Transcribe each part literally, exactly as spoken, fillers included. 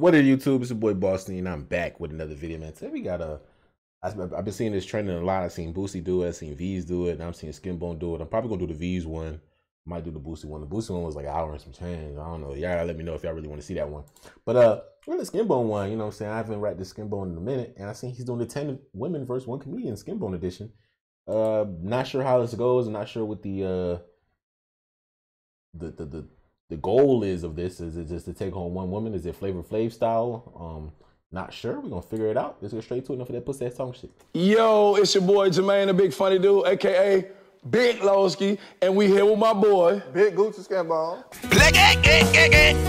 What up, YouTube? It's your boy Bossni, and I'm back with another video, man. Today we got a. I've been seeing this trending a lot. I've seen Boosie do it, I've seen V's do it, and I'm seeing Skinbone do it. I'm probably gonna do the V's one. I might do the Boosie one. The Boosie one was like an hour and some change. I don't know. Y'all let me know if y'all really want to see that one. But uh, we're the Skinbone one. You know what I'm saying? I haven't read the Skinbone in a minute, and I seen he's doing the ten women versus one comedian Skinbone edition. Uh, not sure how this goes. I'm not sure what the uh, the the the. The goal is of this is it just to take home one woman? Is it Flavor Flav style? Um, not sure. We're gonna figure it out. Let's go straight to it. Enough of that pussy ass song shit. Yo, it's your boy Jermaine, the big funny dude, aka Big Lowski, and we here with my boy Big Gucci Skinbone.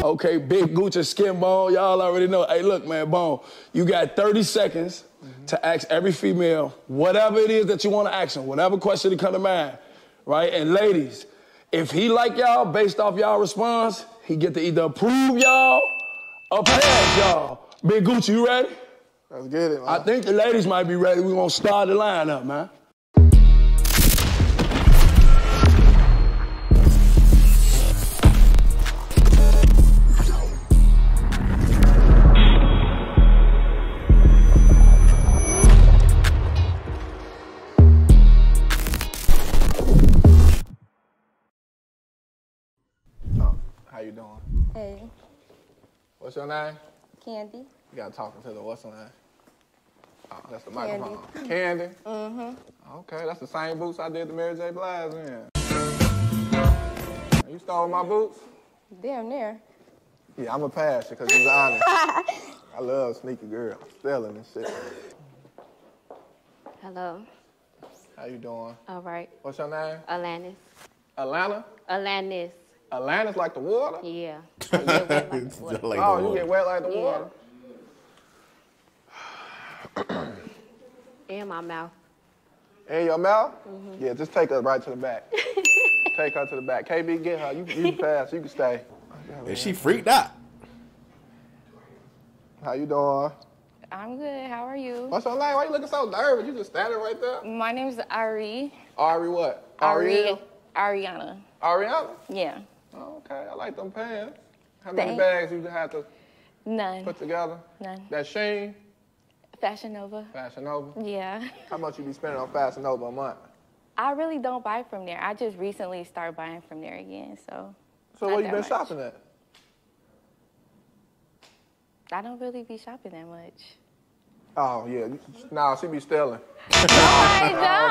Okay, Big Gucci Skinbone. Y'all already know. Hey, look, man, Bone, you got thirty seconds mm-hmm. to ask every female whatever it is that you want to ask them, whatever question that come to mind, right? And ladies. If he like y'all based off y'all response, he get to either approve y'all or pass y'all. Big Gucci, you ready? Let's get it, man. I think the ladies might be ready. We're gonna start the line up, man. How you doing? Hey. What's your name? Candy. You gotta talk into the what's your name? Oh, that's the Candy. Microphone. Candy? Mm-hmm. Okay, that's the same boots I did the Mary J. Blige in. You stole my boots? Damn near. Yeah, I'm a pass because you're honest. I love sneaky girl. Stealing and shit. Hello. How you doing? All right. What's your name? Alanis. Atlanta? Alanis. Atlanta's like the water? Yeah. I get wet like the water. Like oh, the water. You get wet like the yeah. water? In my mouth. In your mouth? Mm-hmm. Yeah, just take her right to the back. Take her to the back. K B, get her. You, you can pass. You can stay. And she freaked out. How you doing? I'm good. How are you? What's your name? Why you looking so nervous? You just standing right there? My name's Ari. Ari what? Ari. Ariana. Ariana? Yeah. Oh, okay, I like them pants. How many Thanks. bags you have to None. put together? None. That Sheen? Fashion Nova. Fashion Nova? Yeah. How much you be spending on Fashion Nova a month? I really don't buy from there. I just recently started buying from there again, so. So where you been much. shopping at? I don't really be shopping that much. Oh, yeah. Nah, she be stealing. No, I don't.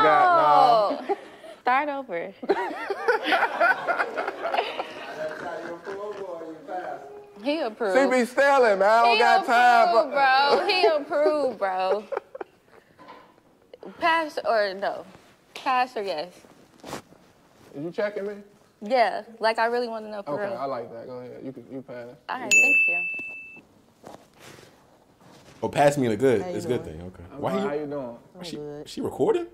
Oh, God, no. Start over. He approved. She be stealing, man. I don't he got approved, time. Bro. He approved, bro. Pass or no? Pass or yes? Is you checking me? Yeah. Like, I really want to know for okay, real. Okay, I like that. Go ahead. You, you pass. All right, thank you. Oh, pass me the good. It's a good thing. Okay. I'm Why? Right, you, how you doing? I'm she, good. She recorded?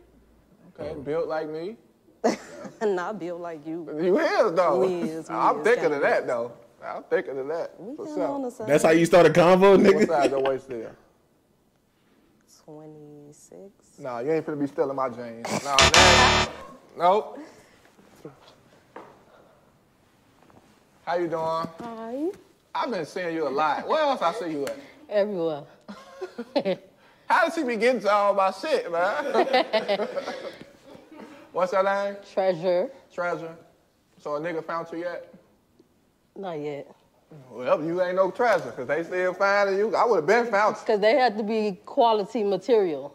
Okay, oh. Built like me. Yeah. Not built like you. You is, though. We is, we I'm is, thinking of that, though. I'm thinking of that. We What's up? On the side. That's how you start a convo, nigga? What size your waist is? twenty-six. Nah, you ain't finna be stealing my jeans. Nah, man. Nope. How you doing? Hi. I've been seeing you a lot. Where else I see you at? Everywhere. How does she be getting to all my shit, man? What's her name? Treasure. Treasure. So a nigga found you yet? Not yet. Well, you ain't no treasure, because they still finding you. I would have been found. Because they had to be quality material.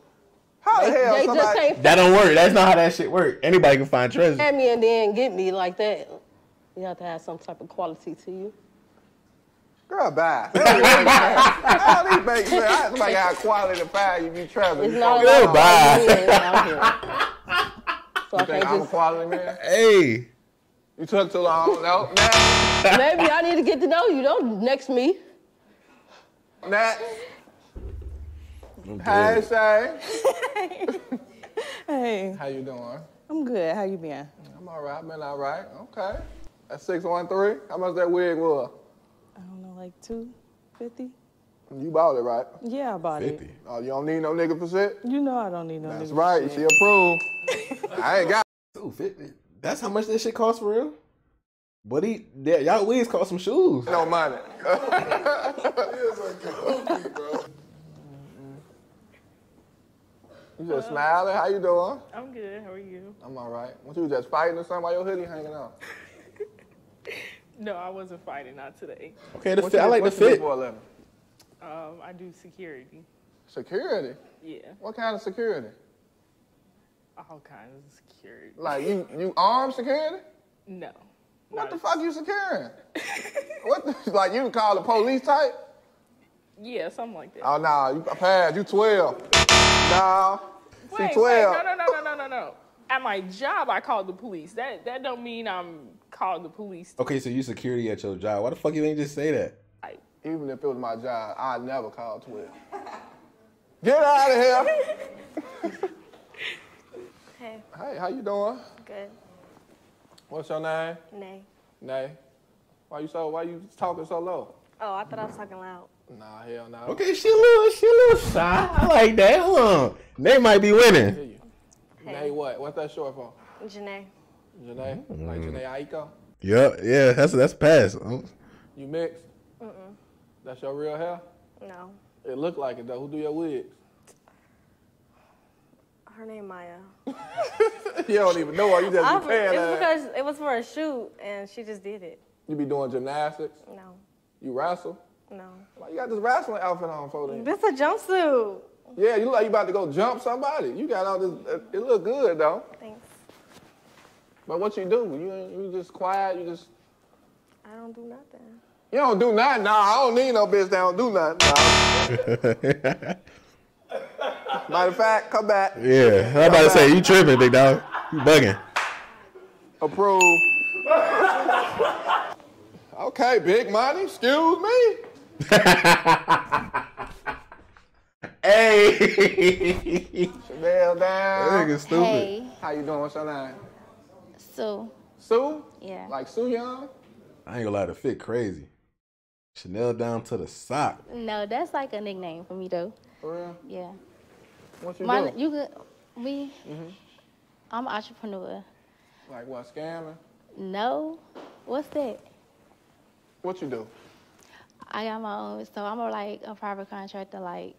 How they, the hell they somebody... Just ain't... That don't work. That's not how that shit works. Anybody can find treasure. Find me and then get me like that. You have to have some type of quality to you. Girl, bye. It don't even make sense. I don't even got quality to find you, you travel. It's not good, so bye. So you I think I'm just... a quality man? Hey. You took too long. No, no. Maybe I need to get to know you. Don't next me. Next. Hi, Shay. Hey. How you doing? I'm good. How you been? I'm all right. I've been all right. Okay. That's six one three. How much that wig was? I don't know, like two fifty? You bought it, right? Yeah, I bought fifty. It. Oh, you don't need no nigga for shit? You know I don't need no That's nigga right. for shit. That's right, she approved. I ain't got two fifty. That's how much that shit costs for real? But he, yeah, y'all wigs cost some shoes. No money. just smiling. How you doing? I'm good. How are you? I'm all right. What you just fighting or something? Why your hoodie hanging out? No, I wasn't fighting. Not today. Okay, the fit. I like the fit. Um, I do security. Security? Yeah. What kind of security? All kinds of security. Like you, you armed security? No. What the fuck you securing? What? The, like you call the police type? Yeah, something like that. Oh, nah, you passed. You twelve. Nah, wait, she twelve. Wait, no, no, no, no, no, no. At my job, I called the police. That that don't mean I'm called the police. Okay, so you security at your job. Why the fuck you ain't just say that? I, Even if it was my job, I never called twelve. Get out of here. Hey. Hey, how you doing? Good. What's your name? Nay. Nay. Why you so? Why you talking so low? Oh, I thought I was talking loud. Nah, hell no. Nah. Okay, she a little, she a little shy. I like that. Hold on. They might be winning. Hey. Nay what? What's that short for? Jhené. Jhené? Mm. Like Jhené Aiko? Yeah, yeah, that's that's past. You mixed? Mm-mm. That's your real hair? No. It looked like it, though. Who do your wigs? Her name Maya. You don't even know her. You just I'm, be paying It's her. Because it was for a shoot, and she just did it. You be doing gymnastics? No. You wrestle? No. Why you got this wrestling outfit on for then? That's a jumpsuit. Yeah, you look like you about to go jump somebody. You got all this. It look good though. Thanks. But what you do? You you just quiet. You just. I don't do nothing. You don't do nothing. Nah, I don't need no bitch that don't do nothing. Nah. Matter of fact, come back. Yeah, I'm about to say you tripping, big dog. You bugging. Approved. Okay, big money. Excuse me. Hey, Chanel down. That nigga stupid. Hey. How you doing? What's your name? Sue. Sue? Yeah. Like Sue Young? I ain't gonna lie, to fit crazy. Chanel down to the sock. No, that's like a nickname for me though. For real? Yeah. What you My, do? You could, we. Mm-hmm. I'm an entrepreneur. Like what? Scamming? No. What's that? What you do? I got my own, so I'm a, like a private contractor. Like,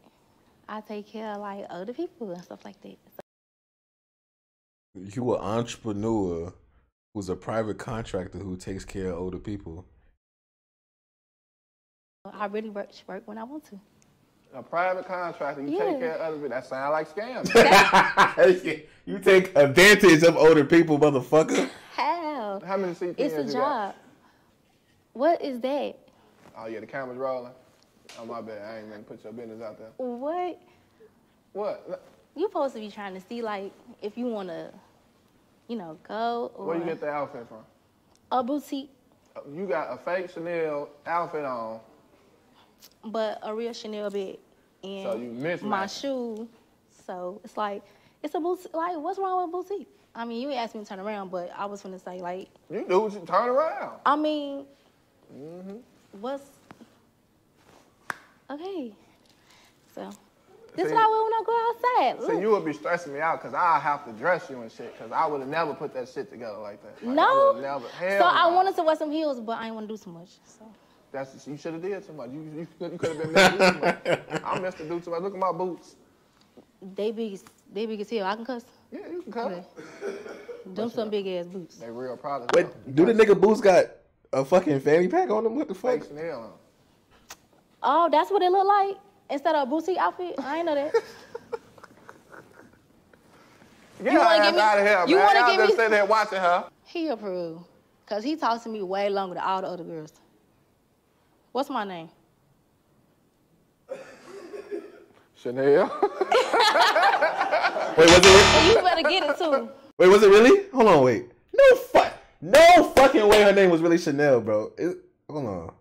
I take care of like other people and stuff like that. So. You an entrepreneur who's a private contractor who takes care of older people. I really work, work when I want to. A private contractor, you yeah. take care of other people. That sound like scams. You take advantage of older people, motherfucker. How? How many C P Ns It's a job. Got? What is that? Oh, yeah, the camera's rolling. Oh, my bad. I ain't gonna put your business out there. What? What? You supposed to be trying to see, like, if you want to, you know, go or... Where you get the outfit from? A boutique. You got a fake Chanel outfit on. But a real Chanel bag. And so you missed my shoe. So it's like, it's a boutique. Like, what's wrong with boutique? I mean, you asked me to turn around, but I was gonna say, like... You do what you turn around. I mean... Mm-hmm. What's okay? So this is what I wear when I go outside. Look. So you would be stressing me out because I have to dress you and shit. Because I would have never put that shit together like that. Like, no. I never, hell so no. I wanted to wear some heels, but I didn't want to do too much. So that's you should have did too much. You you, you could have been missing too much. I missed to do too much. Look at my boots. They big. They big as hell. I can cuss. Yeah, you can cuss. Okay. Them some big ass boots. They real products. Wait, do the nigga boots got? A fucking fanny pack on them? What the fuck? Oh, that's what it look like? Instead of a boutique outfit? I ain't know that. Get you her ass out of here, you man. Y'all just me... sitting there watching her. He approved. Because he talks to me way longer than all the other girls. What's my name? Chanel. Wait, was it really? You better get it, too. Wait, was it really? Hold on, wait. No fuck. No fucking way her name was really Chanel, bro. It, hold on.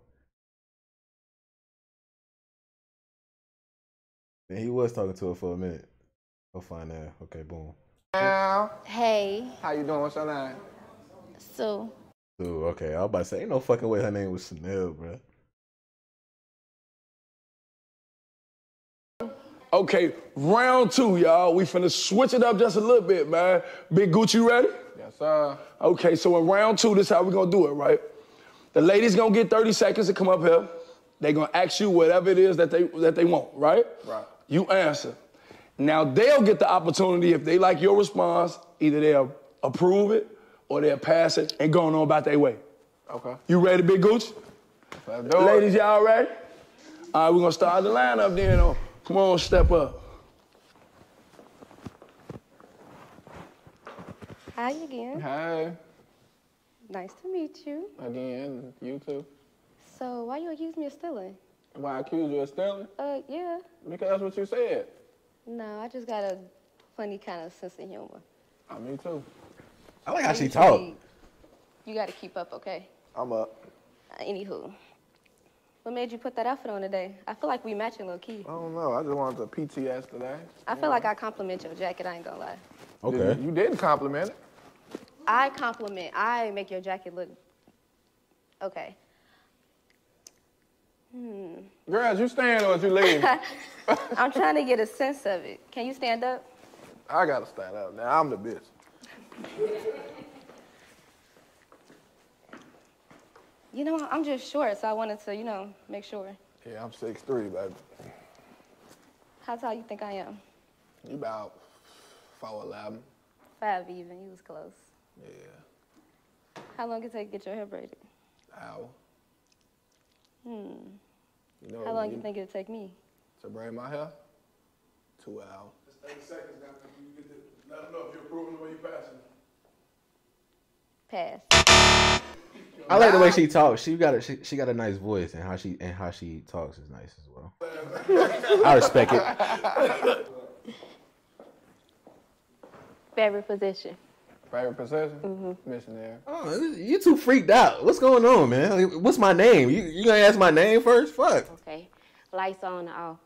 And he was talking to her for a minute. I'll find out. Okay, boom. Hey. How you doing? What's your name? Sue. Sue, okay. I was about to say, ain't no fucking way her name was Chanel, bro. Okay, round two, y'all. We finna switch it up just a little bit, man. Big Gucci ready? Yes, sir. Okay, so in round two, this is how we're gonna do it, right? The ladies gonna get thirty seconds to come up here. They gonna ask you whatever it is that they that they want, right? Right. You answer. Now they'll get the opportunity, if they like your response, either they'll approve it or they'll pass it and going on about their way. Okay. You ready, Big Gucci? Ladies, y'all ready? All right, we're gonna start the lineup then. Oh, come on, step up. Hi again. Hi. Nice to meet you. Again, you too. So why you accuse me of stealing? Why I accuse you of stealing? Uh, yeah. Because that's what you said. No, I just got a funny kind of sense of humor. I mean, too. I like how she talk. You got to keep up, okay? I'm up. Uh, anywho, what made you put that outfit on today? I feel like we matching low key. I don't know. I just wanted to P T S today. I feel know. like I compliment your jacket. I ain't gonna lie. Okay. You, you didn't compliment it. I compliment. I make your jacket look okay. Hmm. Girls, you stand or you leave? I'm trying to get a sense of it. Can you stand up? I gotta stand up now. I'm the bitch. You know, I'm just short, so I wanted to, you know, make sure. Yeah, I'm six three, baby. How tall you think I am? You about four eleven. Five even. You was close. Yeah. How long did it take to get your hair braided? An hour. Hmm. You know How long do you think it'll take me? To braid my hair? Two hours. It's thirty seconds after you get the, let them know if you're approving the way you're passing. Pass. I like the way she talks. She got a, she, she got a nice voice, and how she and how she talks is nice as well. I respect it. Favorite position. Favorite position? Mm-hmm. Missionary. Oh, you too freaked out. What's going on, man? What's my name? You you gonna ask my name first? Fuck. Okay. Lights on or off?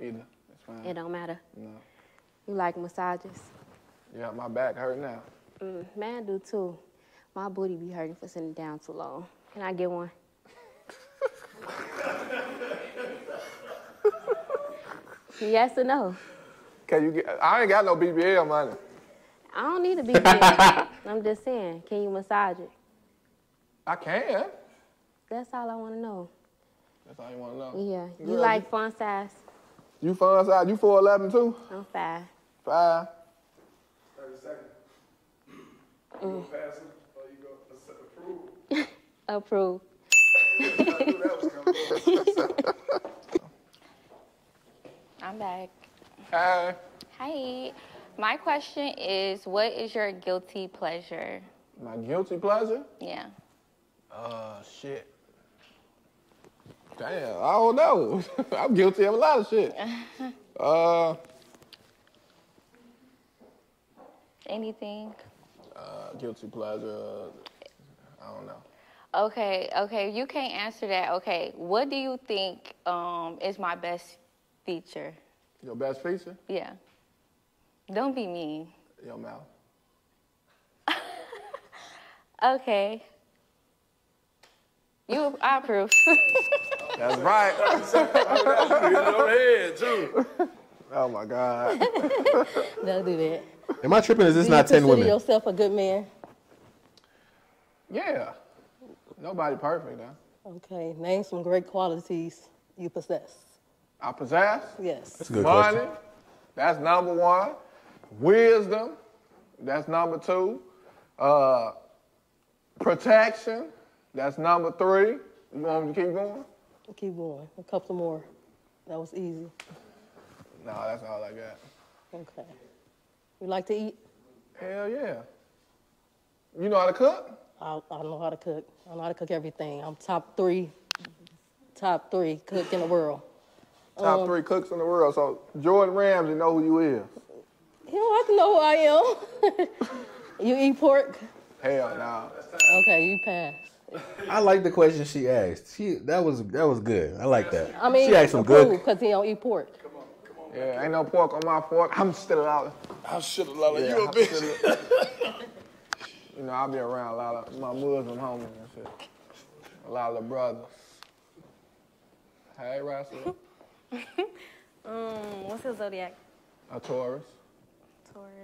Either. That's fine. It don't matter. No. You like massages? Yeah, my back hurt now. Mm, man, do too. My booty be hurting for sitting down too long. Can I get one? Yes or no? Can you get? I ain't got no B B L money. I don't need a B B L. I'm just saying, can you massage it? I can. That's all I want to know. That's all you want to know? Yeah. You Girl, like you, fun size? You fun size? You four eleven too? I'm five. Five. thirty seconds. Mm. You gonna pass it or you gonna approve? Approve. I'm back. Hi. Hi. My question is, what is your guilty pleasure? My guilty pleasure? Yeah. Uh, shit. Damn, I don't know. I'm guilty of a lot of shit. uh. Anything? Uh, guilty pleasure, I don't know. Okay, okay, you can't answer that. Okay, what do you think um, is my best feature? Your best feature? Yeah. Don't be mean. Your mouth. Okay. You, I approve. That's right. Your head too. Oh my God. Don't do that. Am I tripping? Is this do not ten women? You consider yourself a good man? Yeah. Nobody perfect, huh? Okay. Name some great qualities you possess. I possess? Yes. That's a good Money. Question. That's number one. Wisdom, that's number two. Uh, protection, that's number three. You want me to keep going? Keep going. A couple more. That was easy. No, that's all I got. Okay. You like to eat? Hell yeah. You know how to cook? I, I know how to cook. I know how to cook everything. I'm top three, top three cook in the world. Top um, three cooks in the world. So Jordan Ramsey know who you is. He don't have to know who I am. You eat pork? Hell no. Okay, you pass. I like the question she asked. She that was that was good. I like that. I mean, she asked some good because he don't eat pork. Come on, come on. Yeah, man. Ain't no pork on my fork. I'm still out. I'm still out. You a bitch. You know, I be around a lot of my Muslim homies and shit. A lot of the brothers. Hey, Russell. um, what's your zodiac? A Taurus. Taurus.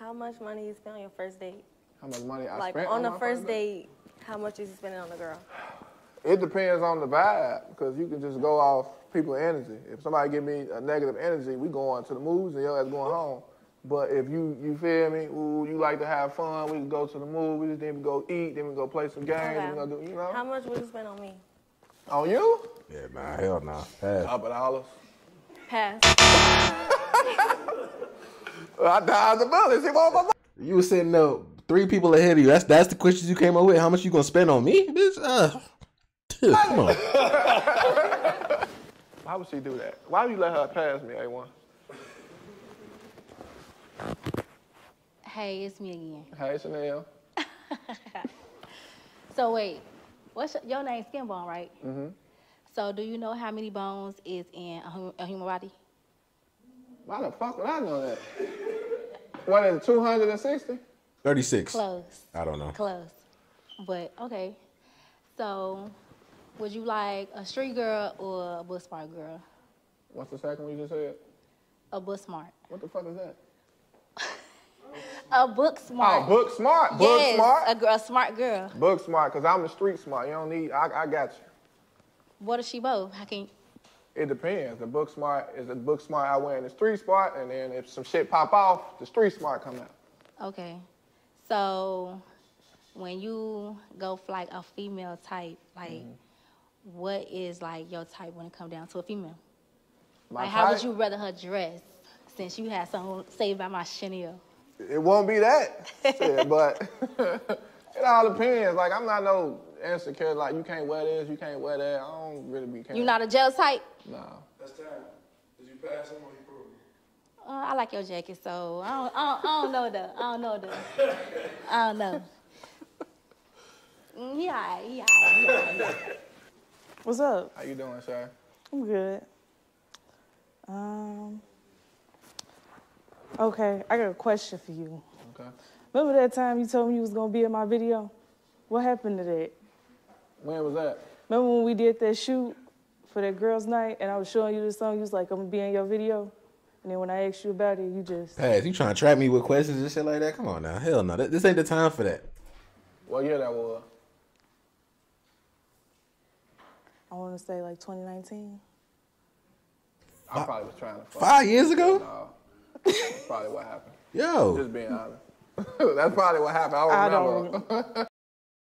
How much money you spend on your first date? How much money I like, spent on, on the my first date? date? How much is you spending on the girl? It depends on the vibe, because you can just go off people's energy. If somebody give me a negative energy, we going to the movies and your ass going home. But if you, you feel me, ooh, you like to have fun, we can go to the movies, then we go eat, then we go play some games, okay. we gonna do, you know? How much would you spend on me? On you? Yeah, man, hell no. Nah. Pass. Top of dollars. Pass. I died the bullets. He won't my You were sitting up three people ahead of you. That's that's the questions you came up with. How much you gonna spend on me, bitch? Uh, dude, come on. Why would she do that? Why would you let her pass me, A one? Hey, it's me again. Hey, Chanel. So wait, what's your, your name? Skinbone, right? Mm-hmm. So do you know how many bones is in a, hum a human body? Why the fuck would I know that? What is two hundred sixty? thirty-six. Close. I don't know. Close. But okay. So would you like a street girl or a book smart girl? What's the second one you just said? A book smart. What the fuck is that? A book smart. Oh, book smart. Book yes, smart. A, girl, a smart girl. Book smart, because I'm the street smart. You don't need, I, I got you. What is she both? I can't. It depends. The book smart is the book smart I wear in the street smart, and then if some shit pop off, the street smart come out. Okay. So when you go for like a female type, like mm-hmm. what is like your type when it comes down to a female? My like type? How would you rather her dress since you had something saved by my Chanel? It won't be that, shit, but it all depends. Like, I'm not no insecure, like, you can't wear this, you can't wear that. I don't really be caring. You not a jealous type? No. That's time. Did you pass him or you proved it? Uh, I like your jacket, so I don't, I don't, I don't know, though. I don't know, though. I don't know. Yeah, yeah, yeah, yeah. What's up? How you doing, sir? I'm good. Um... Okay, I got a question for you. Okay. Remember that time you told me you was gonna be in my video? What happened to that? When was that? Remember when we did that shoot for that girls' night and I was showing you the song, you was like, I'm gonna be in your video? And then when I asked you about it, you just... Hey, you trying to trap me with questions and shit like that? Come on now, hell no, this ain't the time for that. Well, yeah, that was. I wanna say like twenty nineteen. I five, probably was trying to fuck. Five years ago? No. That's probably what happened. Yo. Just being honest. That's probably what happened. I don't remember. I don't...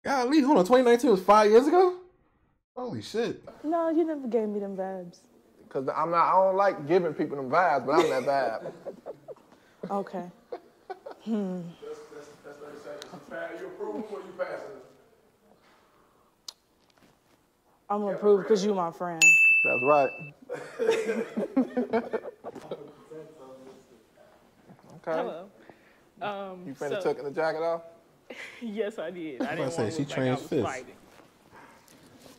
Golly, hold on. twenty nineteen was five years ago? Holy shit. No, you never gave me them vibes. Because I'm not, I don't like giving people them vibes, but I'm that vibe. Okay. Hmm. That's, that's, that's what you're saying. You approve or you pass it? I'm going to approve because you're my friend. That's right. Okay. Hello. Um, you finna so, took the jacket off? Yes, I did. I didn't want to look like I was fighting.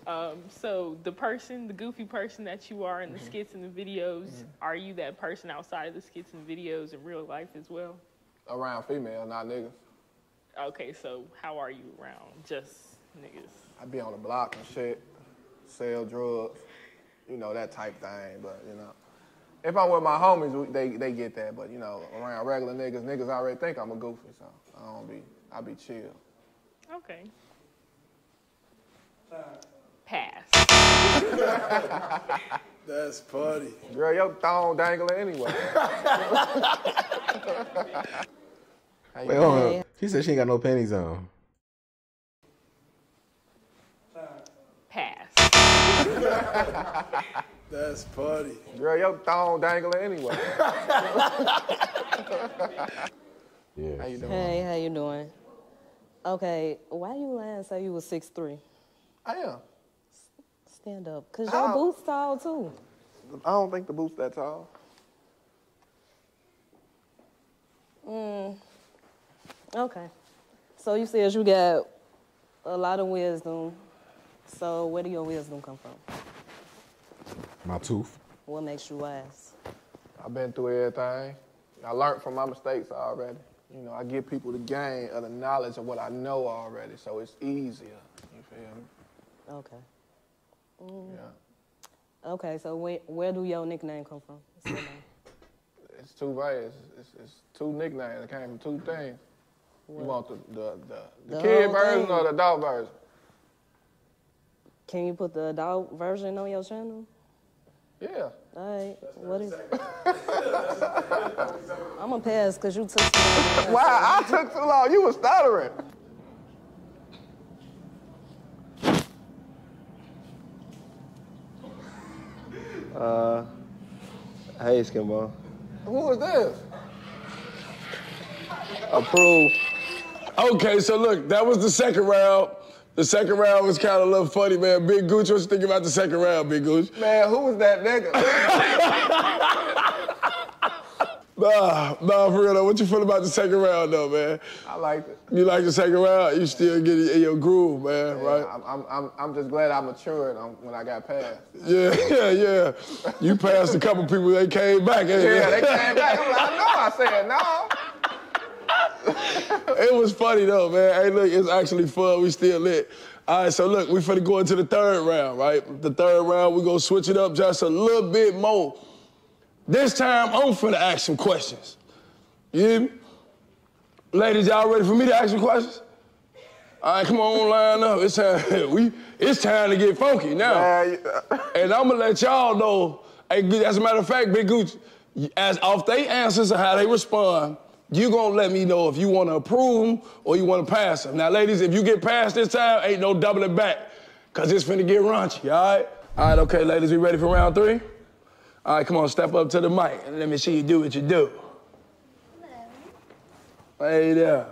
Um, so the person, the goofy person that you are in the mm-hmm. skits and the videos, mm-hmm. are you that person outside of the skits and videos in real life as well? Around female, not niggas. Okay, so how are you around just niggas? I be on the block and shit, sell drugs, you know, that type thing, but you know. If I'm with my homies, they they get that, but you know, around regular niggas, niggas already think I'm a goofy, so I don't be, I be chill. Okay. Pass. That's funny. Girl, your thong dangling anyway. Wait, hold on. She said she ain't got no panties on. Pass. That's funny. Girl, your thong dangling anyway. Yeah. How you doing? Hey, how you doing? Okay, why you lying say you was six three? I am. S stand up, because your boots tall, too. I don't think the boots that tall. Mm. Okay. So you said you got a lot of wisdom. So where do your wisdom come from? My tooth. What makes you wise? I've been through everything. I learned from my mistakes already. You know, I give people the gain of the knowledge of what I know already, so it's easier. You feel me? Okay. Mm. Yeah. Okay, so where, where do your nickname come from? It's, your name. It's two ways. It's, it's two nicknames. It came from two things. What? You want the, the, the, the, the kid version thing? Or the adult version? Can you put the adult version on your channel? Yeah. All right. What is it? I'm going to pass because you took too long. Wow, I took too long. You were stuttering. Uh, hey, Skinbone. Who is this? Approved. Okay, so look, that was the second round. The second round was kind of a little funny, man. Big Gucci, what you think about the second round, Big Gucci? Man, who was that nigga? nah, nah, for real though. What you feel about the second round though, man? I liked it. You like the second round? You still get in your groove, man, yeah, right? I'm, I'm, I'm just glad I matured when I got passed. Yeah, yeah, yeah. You passed a couple people, they came back. Yeah, man. They came back. I'm like, I know I said no. It was funny though, man. Hey, look, it's actually fun. We still lit. All right, so look, we finna go into the third round, right? The third round, we gonna switch it up just a little bit more. This time, I'm finna ask some questions. You hear me? Ladies, y'all ready for me to ask some questions? All right, come on, line up. It's time. we, it's time to get funky now. Man, yeah. And I'ma let y'all know, hey, as a matter of fact, Big Gucci, as off they answers and how they respond, you gonna let me know if you wanna approve or you wanna pass them. Now, ladies, if you get passed this time, ain't no doubling back, cause it's finna get raunchy, all right? All right, okay, ladies, we ready for round three? All right, come on, step up to the mic and let me see you do what you do. Hello. Hey there.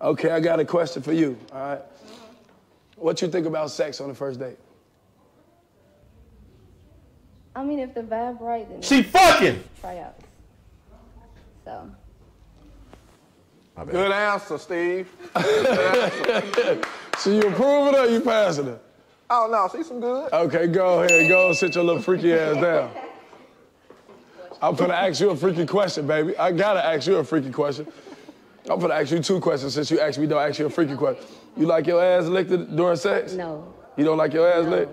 Okay, I got a question for you, all right? Mm-hmm. What you think about sex on the first date? I mean, if the vibe right, then she fucking try out, so. Good answer, Steve. Good answer. So you approving or you passing it? Oh, no, she's some good. Okay, go ahead. Go and sit your little freaky ass down. I'm gonna ask you a freaky question, baby. I gotta ask you a freaky question. I'm gonna ask you two questions since you asked me, don't ask you a freaky question. You like your ass licked during sex? No. You don't like your ass no. licked?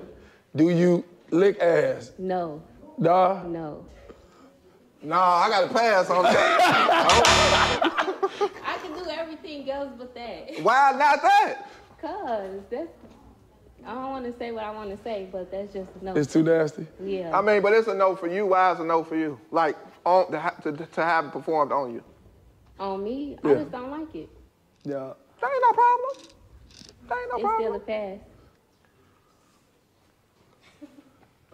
Do you lick ass? No. Nah? No. No, I gotta pass on that. I can do everything else but that. Why not that? Cause that's, I don't want to say what I want to say, but that's just a no. It's too nasty? Yeah. I mean, but it's a no for you. Why is a no for you? Like, on, to, to, to have it performed on you. On me? Yeah. I just don't like it. Yeah. That ain't no problem. That ain't no it's problem. It's still a pass.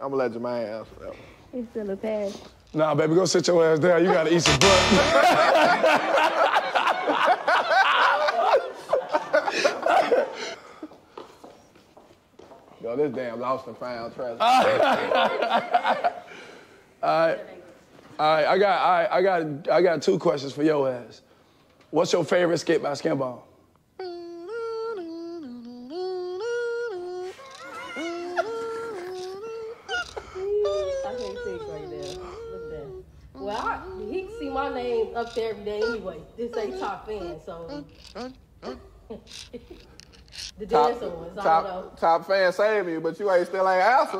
I'm gonna let Jermaine answer that one. It's still a pass. Nah, baby, go sit your ass down. You gotta eat some butt. Yo, this damn lost and found trash. all right, all right, I got, all right, I got, I got two questions for your ass. What's your favorite skit by Skinbone? My name's up there every day anyway. This ain't top fan, so. The dancer ones, I don't know. Top fan saved me, but you ain't still ain't asking.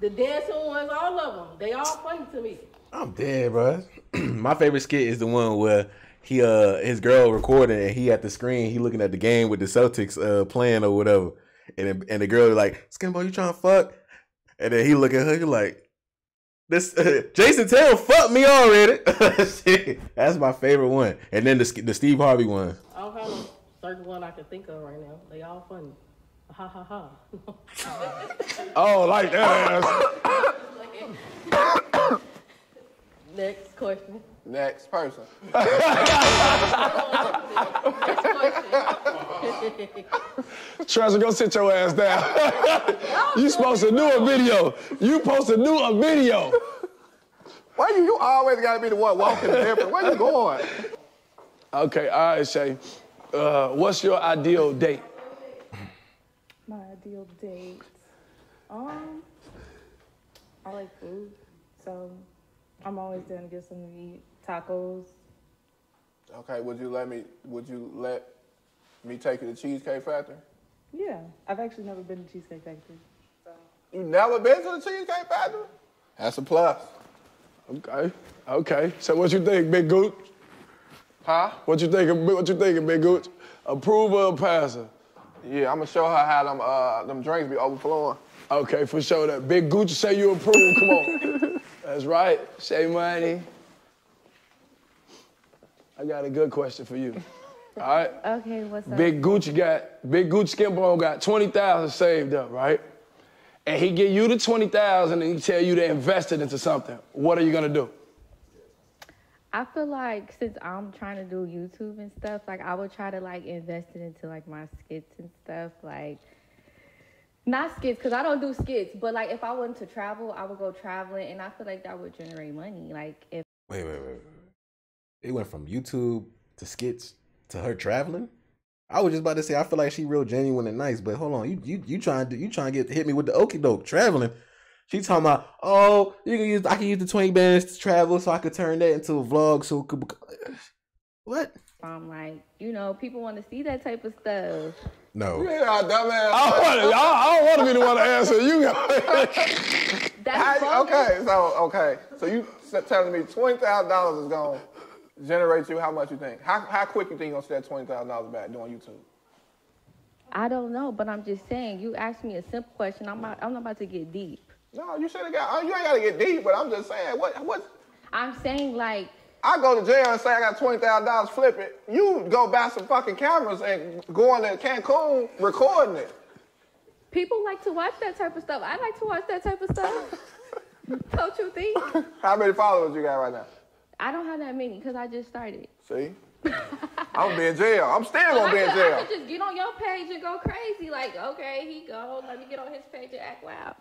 The dancer ones, all of them. They all funny to me. I'm dead, bro. My favorite skit is the one where he, uh, his girl recording and he at the screen, he looking at the game with the Celtics uh, playing or whatever. And, and the girl is like, Skinbone, you trying to fuck? And then he look at her, he like, This, uh, Jason Taylor fucked me already. Shit, that's my favorite one. And then the, the Steve Harvey one. I don't have a certain one I can think of right now. They all funny. Ha ha ha. Oh, like that ass. Next question. Next person. Next question. Treasure, go sit your ass down. You supposed to do a video. You supposed to do a video. Why you, you always gotta be the one walking the different? Where you going? Okay, all right, Shay. Uh, what's your ideal date? My ideal date? Um, I like food, so I'm always down to get something to eat. Tacos. Okay, would you let me, would you let me take you to Cheesecake Factory? Yeah, I've actually never been to Cheesecake Factory. So. You never been to the Cheesecake Factory? That's a plus. Okay, okay. So what you think, Big Gooch? Huh? What you thinking? What you thinking, Big Gooch? Approver or passer? Yeah, I'm gonna show her how them uh them drinks be overflowing. Okay, for sure. That Big Gucci say you approve. Come on. That's right. Say money. I got a good question for you. All right. Okay, what's up? Big Gucci got Big Gucci Skinbone got twenty thousand saved up, right? And he give you the twenty thousand, and he tell you to invest it into something. What are you gonna do? I feel like since I'm trying to do YouTube and stuff, like I would try to like invest it into like my skits and stuff, like not skits because I don't do skits, but like if I wanted to travel, I would go traveling, and I feel like that would generate money. Like if wait, wait, wait, wait. It went from YouTube to skits to her traveling. I was just about to say I feel like she real genuine and nice, but hold on, you you you trying to you trying to get hit me with the okie doke traveling. She talking about, oh, you can use I can use the twenty bands to travel, so I could turn that into a vlog. So it could be... what? I'm like, you know, people want to see that type of stuff. No. Yeah, I don't, I don't want to be the one to answer you. That's I, okay, so okay, so you telling me twenty thousand dollars is gonna generate you how much you think? How how quick you think you gonna see that twenty thousand dollars back doing YouTube? I don't know, but I'm just saying. You asked me a simple question. I'm not, I'm not about to get deep. No, you should have got. You ain't got to get deep, but I'm just saying. What? What? I'm saying like. I go to jail and say I got twenty thousand dollars. Flip it. You go buy some fucking cameras and go into Cancun recording it. People like to watch that type of stuff. I like to watch that type of stuff. Don't you think? How many followers you got right now? I don't have that many because I just started. See. I'm gonna be in jail. I'm still well, gonna be in jail. I could just get on your page and go crazy. Like, okay, he go. Let me get on his page and act wild.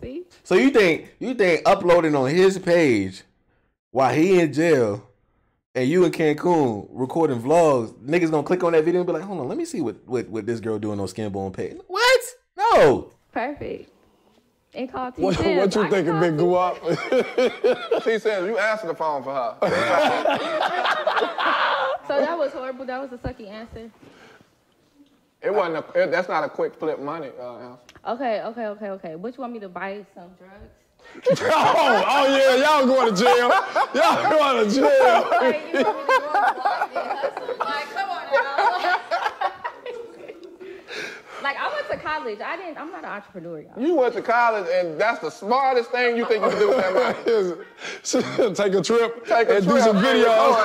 See? So you think you think uploading on his page while he in jail and you in Cancun recording vlogs, niggas gonna click on that video and be like, hold on, let me see what what, what this girl doing on Skinbone page. What? No. Perfect. And call T. What, what you I thinking, Big Guap? T. Sims, you answer the phone for her. So that was horrible. That was a sucky answer. It wasn't. A, it, that's not a quick flip money. Uh, answer. Okay, okay, okay, okay. What, you want me to buy some drugs? oh, oh yeah, y'all going to jail. Y'all going to jail. Like, you want me to go on block and hustle? Like, come on now. Like, I went to college. I didn't, I'm not an entrepreneur, y'all. You went to college, and that's the smartest thing you think you can do with that money. Take a trip, Take a and trip. do some videos.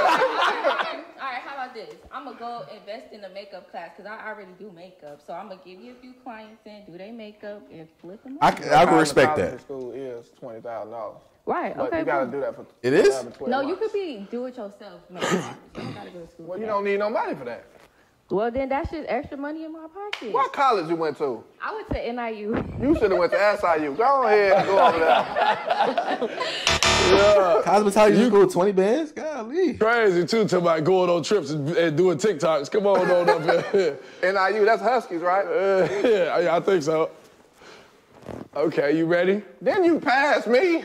I'm going to go invest in a makeup class because I already do makeup. So I'm going to give you a few clients in, do they makeup, and flip them up. I, I can respect that. School is twenty thousand dollars. Right, but okay. You got to do that for It is? No, months. You could be do-it-yourself. You gotta go to school well, you that. don't need no money for that. Well, then that's just extra money in my pocket. What college you went to? I went to N I U. You should have went to S I U. Go ahead and go over there. Yeah. Cosmetology you, school, twenty bands? Golly. Crazy, too, to my going on trips and, and doing TikToks. Come on on up here. N I U, that's Huskies, right? Uh, yeah, yeah, I think so. Okay, you ready? Then you passed me.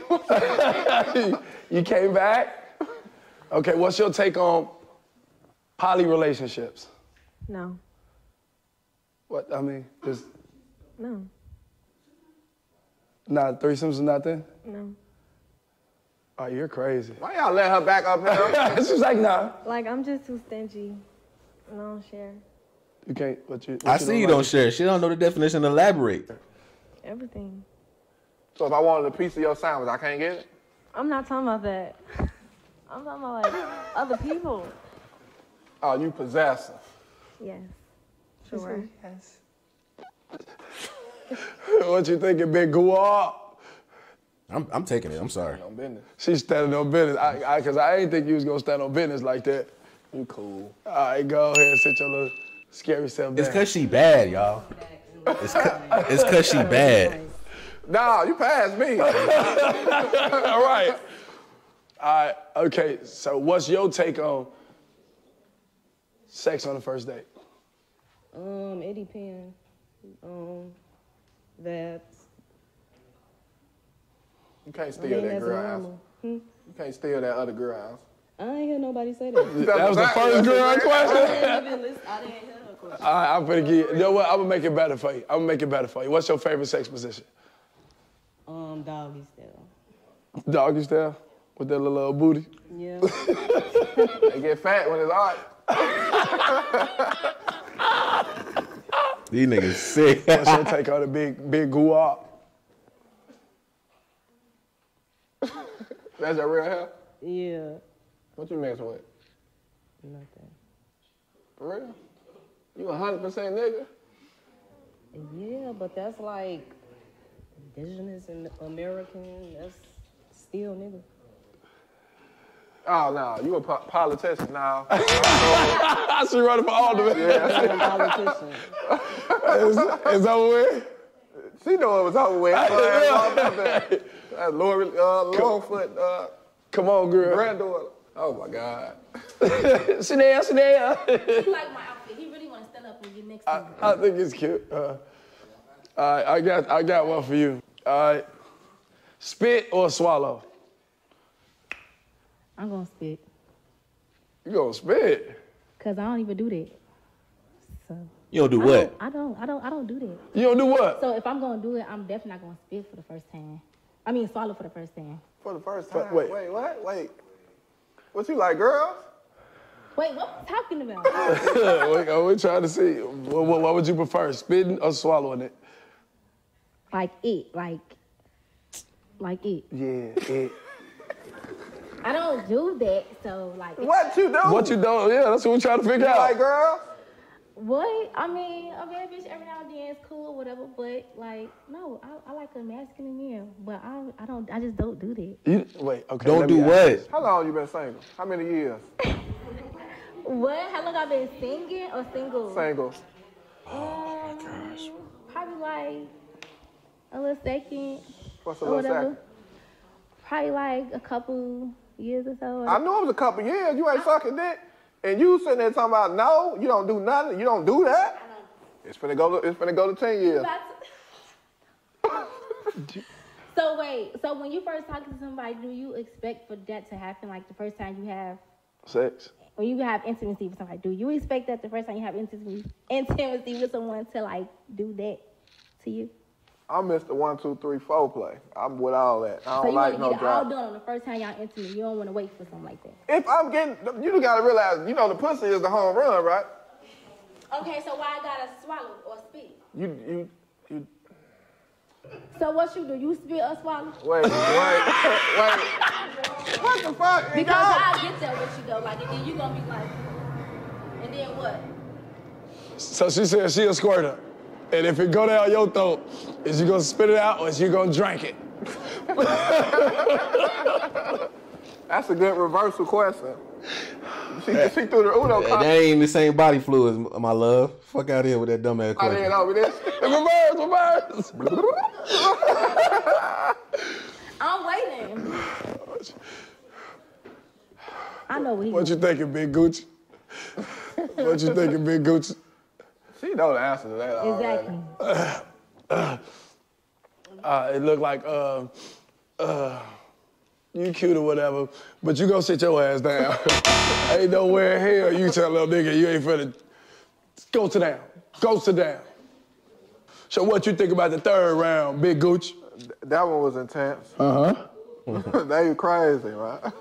You came back? Okay, what's your take on poly relationships? No. What, I mean, just... No. Not threesomes or nothing? No. Oh, you're crazy. Why y'all let her back up here? She's like, nah. Like, I'm just too stingy. I don't share. You can't, what you... What I you see don't you like? don't share. She don't know the definition of elaborate. Everything. So if I wanted a piece of your sandwich, I can't get it? I'm not talking about that. I'm talking about, like, other people. Oh, you possessive. Yes. Sure. Yes. What you thinking, Big Guap? I'm I'm taking it. I'm sorry. She's standing on business. She's standing on business. I, I, Cause I ain't think you was gonna stand on business like that. You cool. All right, go ahead and sit your little scary self down. It's cause she bad, y'all. It's cause, it's cause she bad. Nah, you passed me. All right. All right. Okay. So what's your take on sex on the first date? Um, it depends. Um, that. You can't steal I mean, that girl hmm? You can't steal that other girl I ain't hear nobody say that. That was the first girl question? I didn't even listen. I didn't hear her question. All right, I'm gonna get, you know what? I'm gonna make it better for you. I'm gonna make it better for you. What's your favorite sex position? Um, doggy style. Doggy style? With that little, little booty? Yeah. They get fat when it's hot. These niggas sick. Once they take out the big, big guap. That's your real hair? Yeah. What you mess with? Nothing. For real? You a hundred percent nigga? Yeah, but that's like indigenous and American. That's still nigga. Oh, no, you a po politician now. I should run for alderman. Yeah, it's, it's over with? She know it was over with. That's Lori uh, Longfoot. Uh, Come on, girl. Granddaughter. Oh, my God. Chanel, Chanel. I like my outfit. He really want to stand up and get next to me. I think it's cute. Uh, uh, I, got, I got one for you. Uh, spit or swallow? I'm gonna spit. You gonna spit? Cause I don't even do that. So you don't do what? I don't, I don't. I don't. I don't do that. You don't do what? So if I'm gonna do it, I'm definitely not gonna spit for the first time. I mean, swallow for the first time. For the first time. But wait. Wait. What? Wait. What you like, girls? Wait. What we talking about? We're we trying to see. What, what, what would you prefer, spitting or swallowing it? Like it. Like. Like it. Yeah. It. I don't do that, so like. What you do? What you don't? Yeah, that's what we're trying to figure out. Like, girl. What? I mean, a bad bitch every now and then is cool or whatever, but like, no, I, I like a masculine man, but I, I don't, I just don't do that. You, wait, okay. Don't do what? How long you been single? How many years? What? How long I been singing or single? Single. Oh um, my gosh. Probably like a little second. What's a little second? Probably like a couple years or so. I knew it was a couple years. You ain't I, fucking dick. And you sitting there talking about, no, you don't do nothing. You don't do that. I don't. It's finna go to, it's finna go to ten years. To... So wait, so when you first talk to somebody, do you expect for that to happen? Like the first time you have... sex? When you have intimacy with somebody, do you expect that the first time you have intimacy, intimacy with someone to like do that to you? I missed the one, two, three, four play. I'm with all that. I don't so you like no drama. So all done on the first time y'all intimate. You don't want to wait for something like that. If I'm getting, you got to realize, you know, the pussy is the home run, right? Okay, so why I got to swallow or spit? You, you, you. So what you do? You spit or swallow? Wait, wait, wait. What the fuck? Because I'll get there with you, though. Like, and then you're going to be like, and then what? So she said she a squirter. And if it go down your throat, is you gonna spit it out or is you gonna drink it? That's a good reversal question. She, that, she threw the Uno card. That ain't the same body fluids, my love. Fuck out here with that dumb ass question. I didn't over this. Reverse, reverse. I'm waiting. I know what he. What you thinking, Big Gucci? What you thinking, Big Gucci? She know the answer to that exactly. Already. Uh, uh, it looked like uh, uh, you cute or whatever, but you gonna sit your ass down. Ain't nowhere in hell you tell little nigga you ain't finna go sit down, go sit down. So what you think about the third round, Big Gucci? That one was intense. Uh huh. That you crazy, right?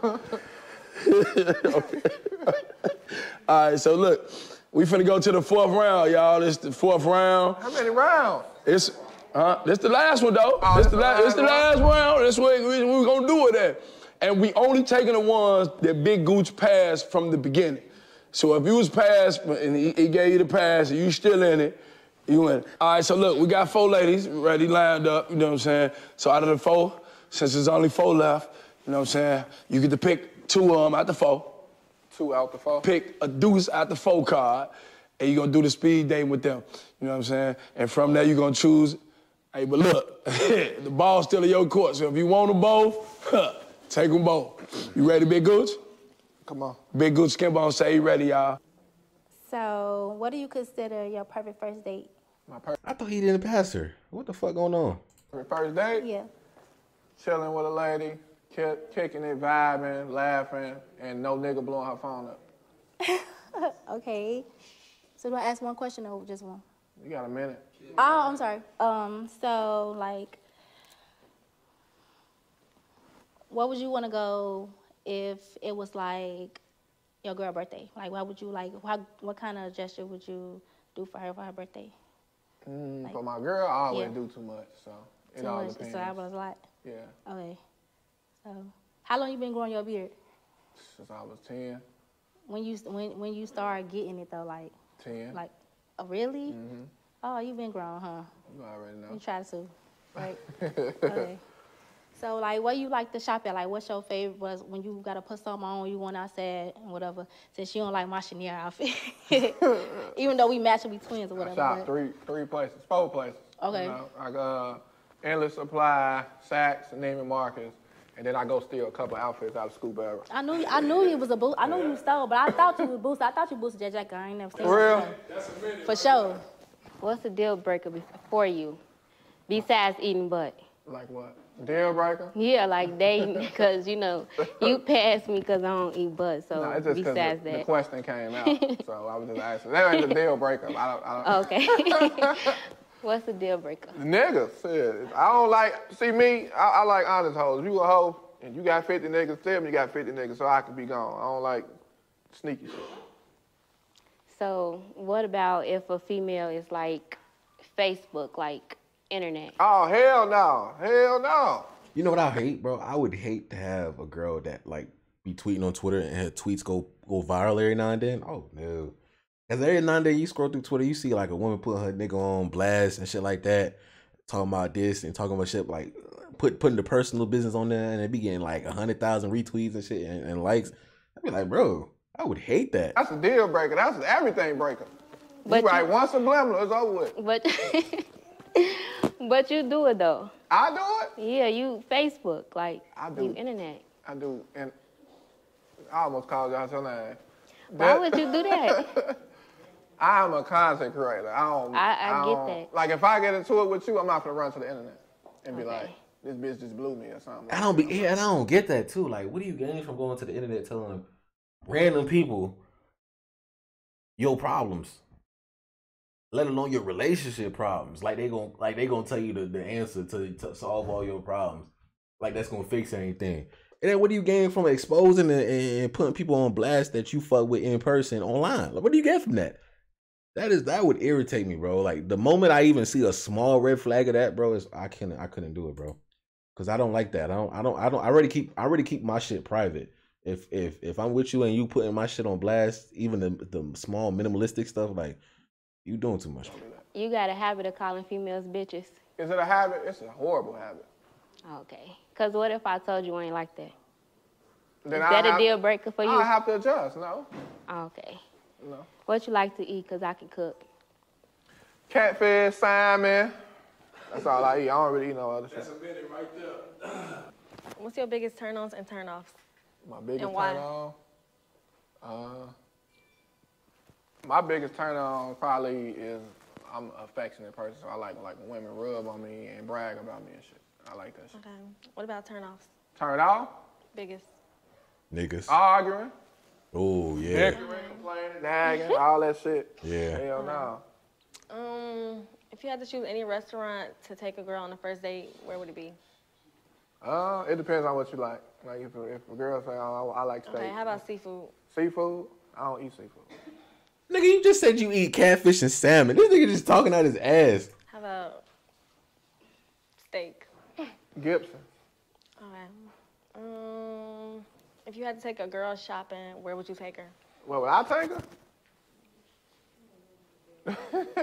All right, so look. We finna go to the fourth round, y'all. This the fourth round. How many rounds? It's uh, this the last one though. Oh, this the last. It's the last round. That's what we, we gonna do it at. And we only taking the ones that Big Gucci passed from the beginning. So if you was passed and he, he gave you the pass, and you still in it, you in it. All right. So look, we got four ladies ready lined up. You know what I'm saying? So out of the four, since there's only four left, you know what I'm saying? You get to pick two of them out the four. Two out the four. Pick a deuce out the four card, and you're gonna do the speed date with them. You know what I'm saying? And from there, you're gonna choose. Hey, but look, the ball's still in your court, so if you want them both, huh, take them both. You ready, Big Gucci? Come on. Big Gucci Skinbone say he ready, y'all. So, what do you consider your perfect first date? My perfect. I thought he didn't pass her. What the fuck going on? First date? Yeah. Chilling with a lady. Kicking it, vibing, laughing, and no nigga blowing her phone up. Okay. So do I ask one question or just one? You got a minute. Oh, I'm sorry. Um, so like, what would you want to go if it was like your girl's birthday? Like, what would you like? What, what kind of gesture would you do for her for her birthday? Mm, like, but my girl I always yeah. do too much, so it too all much. depends. So that was a lot? Yeah. Okay. So how long you been growing your beard? Since I was ten. When you when when you started getting it though, like ten. Like, oh, really? Mm-hmm. Oh, you been grown, huh? You already know. You try to, right? Okay. So like, what you like to shop at? Like, what's your favorite? Was when you gotta put something on, you went outside and whatever. Since you don't like my Chanel outfit, even though we match, we twins or whatever. I shop three, three places, four places. Okay. You know, I got Endless Supply, Saks, Neiman Marcus, and then I go steal a couple outfits out of Scoober. I knew, I knew it was a boost. I knew yeah. you stole, but I thought you was boosted. I thought you boosted that jacket. I ain't never seen. For real? That. That's a minute. For sure. What's the deal breaker for you, besides eating butt? Like what? Deal breaker? Yeah, like dating, because, you know, you passed me because I don't eat butt, so no, it's just besides the, that. the question came out, so I was just asking. That ain't the deal breaker. I don't, I don't. Okay. What's the deal breaker? Niggas. Yeah. I don't like, see me, I, I like honest hoes. You a hoe, and you got fifty niggas, tell me you got fifty niggas, so I can be gone. I don't like sneaky shit. So what about if a female is like Facebook, like internet? Oh, hell no. Hell no. You know what I hate, bro? I would hate to have a girl that like be tweeting on Twitter and her tweets go, go viral every now and then. Oh, no. Because every now and then you scroll through Twitter, you see like a woman put her nigga on blast and shit like that, talking about this and talking about shit, like put putting the personal business on there, and it be getting like one hundred thousand retweets and shit and, and likes. I'd be like, bro. I would hate that. That's a deal breaker. That's an everything breaker. But you right, once a subliminal, it's over with. But, but you do it, though. I do it? Yeah, you Facebook, like, I do, you internet. I do, and I almost called y'all your name. Why would you do that? I'm a content creator. I don't... I, I, I don't, get that. Like, if I get into it with you, I'm not going to run to the internet and okay. be like, this bitch just blew me or something. I don't, be, yeah, I don't get that, too. Like, what do you gain from going to the internet telling them random people your problems, let alone your relationship problems? Like they gonna like they gonna tell you the, the answer to, to solve all your problems. Like that's gonna fix anything. And then what do you gain from exposing and, and putting people on blast that you fuck with in person online? Like what do you get from that? That is that would irritate me, bro. Like the moment I even see a small red flag of that, bro, is I can't I couldn't do it, bro. Cause I don't like that. I don't I don't I don't I already keep I already keep my shit private. If if if I'm with you and you putting my shit on blast, even the the small minimalistic stuff, like you doing too much. You got a habit of calling females bitches. Is it a habit? It's a horrible habit. Okay, cause what if I told you I ain't like that? Then Is I that have, a deal breaker for you? I have to adjust. No. Okay. No. What you like to eat? Cause I can cook. Catfish, salmon. That's all I eat. I don't really eat no other shit. That's a minute right there. What's your biggest turn-ons and turn-offs? My biggest turn-on? Uh, my biggest turn-on probably is I'm an affectionate person, so I like like women rub on me and brag about me and shit. I like that shit. Okay. What about turn-offs? Turn-off? Biggest. Niggas. Arguing. Oh, yeah. Bickering, complaining, nagging, all that shit. Yeah. Hell no. Um, if you had to choose any restaurant to take a girl on the first date, where would it be? Uh, it depends on what you like. Like, if a, if a girl say, oh, I, I like steak. Okay, how about seafood? Seafood? I don't eat seafood. Nigga, you just said you eat catfish and salmon. This nigga just talking out his ass. How about steak? Gibson. All right. Um, if you had to take a girl shopping, where would you take her? Where would I take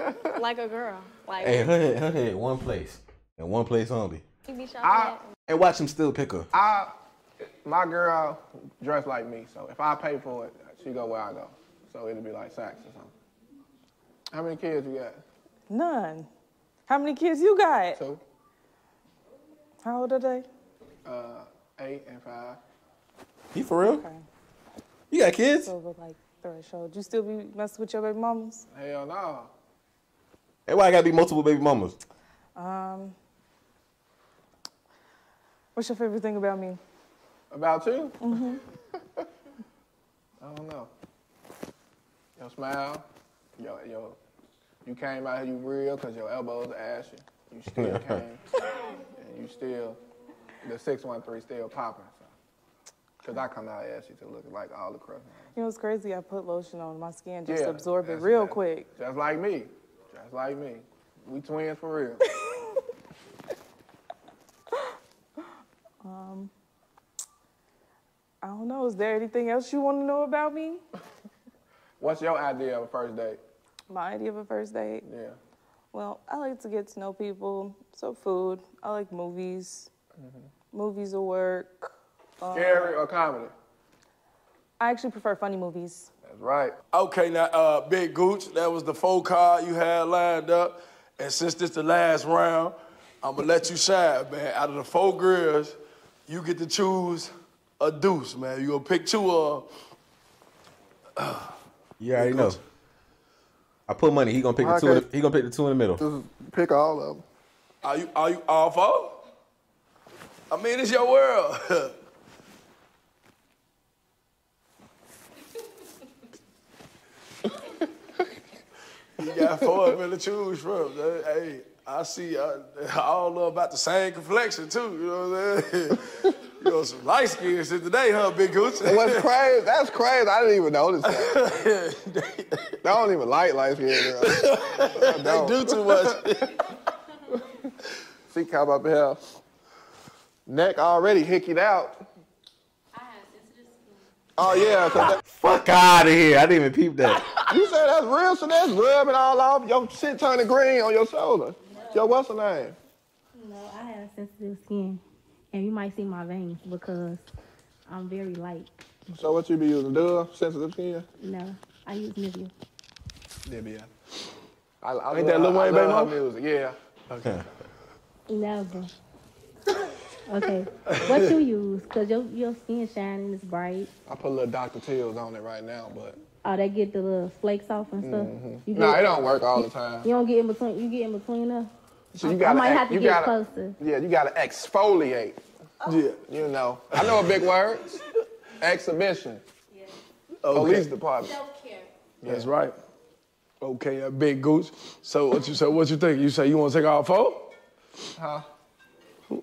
her? Like a girl. Like hey, her head, her head, one place. And one place only. You be shopping I, at? And watch him still pick her. I... My girl dressed like me, so if I pay for it, she go where I go. So it'll be like Saks or something. How many kids you got? None. How many kids you got? Two. How old are they? Uh, eight and five. You for real? Okay. You got kids? Over like threshold. You still be messing with your baby mamas? Hell no. Hey, why I gotta be multiple baby mamas? Um. What's your favorite thing about me? About you? Mm-hmm. I don't know. Your smile, your, your, you came out here, you real, because your elbows are ashy. You still came, and you still, the six one three still popping. Because so. I come out ashy to look like all the crap. You know, it's crazy, I put lotion on my skin, just yeah, absorb it real that, quick. Just like me, just like me. We twins for real. um, I don't know. Is there anything else you want to know about me? What's your idea of a first date? My idea of a first date? Yeah. Well, I like to get to know people. So food. I like movies. Mm-hmm. Movies will work. Scary um, or comedy? I actually prefer funny movies. That's right. Okay, now, uh, Big Gooch, that was the faux card you had lined up. And since this the last round, I'm going to let you shine, man. Out of the four girls, you get to choose a deuce, man. You're going to pick two of uh, Yeah, I know. I put money. He gonna pick the two. In the, he gonna pick the two in the middle. Just pick all of them. Are you are you all four? I mean, it's your world. You got four of them to choose from. Hey, I see I, all about the same complexion too. You know what I'm saying? You know, some light skin shit today, huh, Big Gucci? What's crazy? That's crazy. I didn't even notice that. I don't even like light skin girls. They do too much. She come up here. Neck already hickeyed out. I have sensitive skin. Oh, yeah. So that... Fuck out of here. I didn't even peep that. You say that's real, so that's rubbing all off. Your shit turning green on your shoulder. No. Yo, what's her name? No, I have sensitive skin. And you might see my veins because I'm very light. So what you be using, Dove? Sensitive skin? No, I use Nivea. Nivea. I, I Ain't love, that Lil Wayne baby on music? Yeah. Okay. Never. Okay. What you use? Cause your your skin shining is bright. I put a little Doctor Teal's on it right now, but. Oh, they get the little flakes off and stuff. Mm-hmm. No, nah, it don't work all the time. You don't get in between. You get in between us. So you gotta, I might have to you get gotta, closer. Yeah, you gotta exfoliate. Oh. Yeah, you know. I know a big word. Exhibition. Yeah. Okay. Police department. Self care. Yeah. That's right. Okay, uh, Big Goose. So what you so what you think? You say you want to take all four? Huh? Who?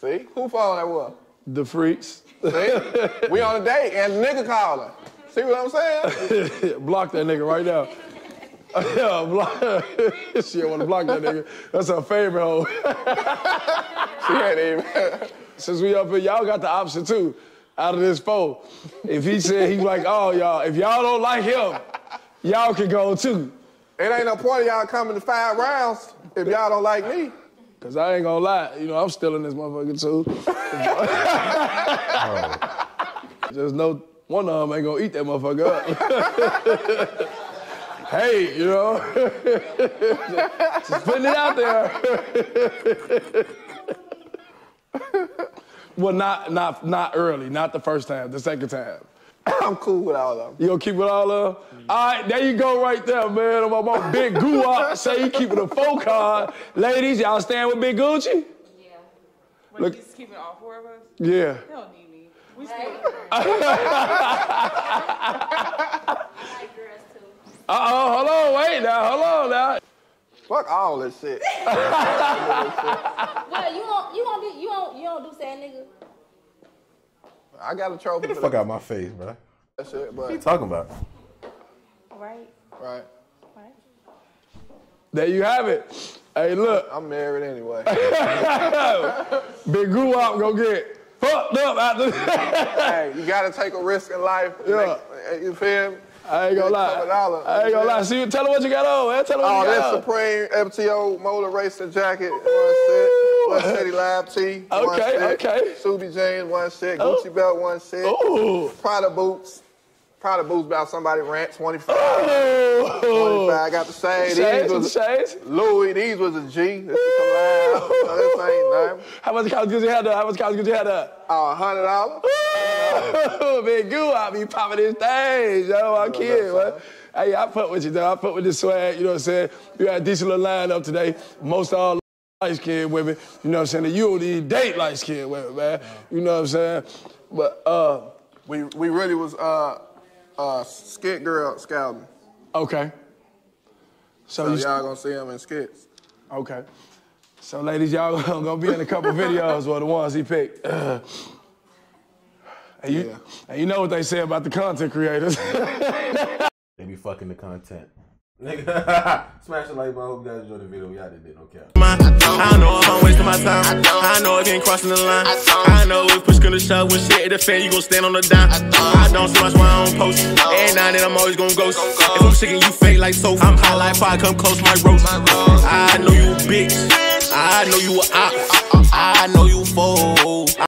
See who phone that was? The freaks. See, we on a date and the nigga calling. See what I'm saying? Block that nigga right now. Yeah, block she don't want to block that nigga. That's her favorite hoe. She ain't even. Since we up here, y'all got the option too. Out of this four, if he said he like, oh y'all, if y'all don't like him, y'all can go too. It ain't no point of y'all coming to five rounds if y'all don't like me. Cause I ain't gonna lie, you know I'm still in this motherfucker too. Oh. There's no one of them ain't gonna eat that motherfucker up. Hey, you know, just, just putting it out there. Well, not, not, not early, not the first time, the second time. I'm cool with all of them. You gonna keep with all of them? Mm-hmm. All right, there you go right there, man. I'm about Big Gucci. Say you keep it a four card. Ladies, y'all stand with Big Gucci? Yeah. When Look, you just keep it all four of us? Yeah. They don't need me. We still. Uh-oh, hold on, wait now, hold on now. Fuck all this shit. Well, you won't, you won't do, you won't, you don't do sad nigga. I got a trophy. Get the fuck out of my face, bro. That shit, bro. What you talking about? Right. Right. Right. There you have it. Hey, look. I'm married anyway. Big Goo out, go get fucked up out the. Hey, you gotta take a risk in life. Yeah. Make, you feel me? I ain't gonna lie. Dollars, I ain't gonna lie. See, tell her what you got on, man. Tell her what oh, you got on. Oh, that Supreme M T O Motor Racing jacket, Ooh. one set. One City Live tee, okay, one set. Okay, Subi jeans, one set. Oh. Gucci belt, one set. Ooh. Prada boots. Prada boots about somebody rant, twenty-five. Oh. twenty-five, I got the shades. Shades, these was, the shades. Louie, these was a G. This is collab. So this ain't nothing. How much college Gucci had up? How much college Gucci had up? Uh, one hundred dollars. Big Goo, I be popping these things, yo. I'm kidding, man. Hey, I fuck with you, though. I fuck with this swag, you know what I'm saying? You had a decent little lineup today. Most all light-skinned women, you know what I'm saying? You don't even date light-skinned women, man. You know what I'm saying? But uh, we we really was uh, uh, skit girl scouting. Okay. So, so y'all gonna see them in skits. Okay. So ladies, y'all gonna be in a couple videos or the ones he picked. And you, yeah. and you know what they say about the content creators. They be fucking the content. Nigga, smash the like button. I hope you guys enjoyed the video. Y'all didn't, don't care. I know I'm wasting my time. I know I ain't crossing the line. I know if push gonna shove with shit at the fan, you gon' stand on the dime. I don't so much why I don't post. And now that I'm always gon' ghost. If I'm chicken, you fake like so. I'm high like fire, come close my roast. I know you bitch. I know you a op. I know you fool.